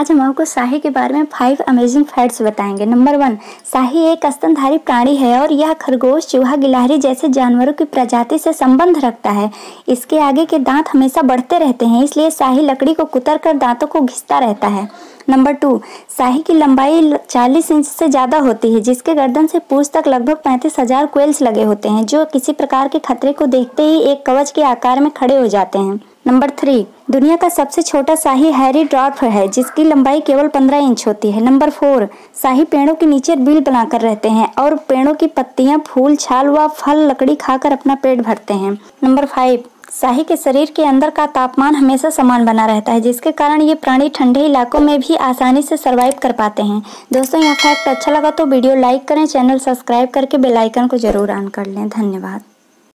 आज हम आपको शाही के बारे में 5 अमेजिंग फैक्ट्स बताएंगे। नंबर 1, शाही एक स्तनधारी प्राणी है और यह खरगोश, चूहा, गिलहरी जैसे जानवरों की प्रजाति से संबंध रखता है। इसके आगे के दांत हमेशा बढ़ते रहते हैं, इसलिए शाही लकड़ी को कुतर कर दांतों को घिसता रहता है। नंबर 2, शाही की लंबाई 40 इंच से ज़्यादा होती है, जिसके गर्दन से पूंछ तक लगभग 35,000 कोयल्स लगे होते हैं, जो किसी प्रकार के खतरे को देखते ही एक कवच के आकार में खड़े हो जाते हैं। नंबर 3, दुनिया का सबसे छोटा शाही हैरी डॉर्फ है, जिसकी लंबाई केवल 15 इंच होती है। नंबर 4, शाही पेड़ों के नीचे बिल बनाकर रहते हैं और पेड़ों की पत्तियां, फूल, छाल व फल लकड़ी खाकर अपना पेट भरते हैं। नंबर 5, शाही के शरीर के अंदर का तापमान हमेशा समान बना रहता है, जिसके कारण ये प्राणी ठंडे इलाकों में भी आसानी से सर्वाइव कर पाते हैं। दोस्तों, यह फैक्ट अच्छा लगा तो वीडियो लाइक करें, चैनल सब्सक्राइब करके बेल आइकन को जरूर ऑन कर लें। धन्यवाद।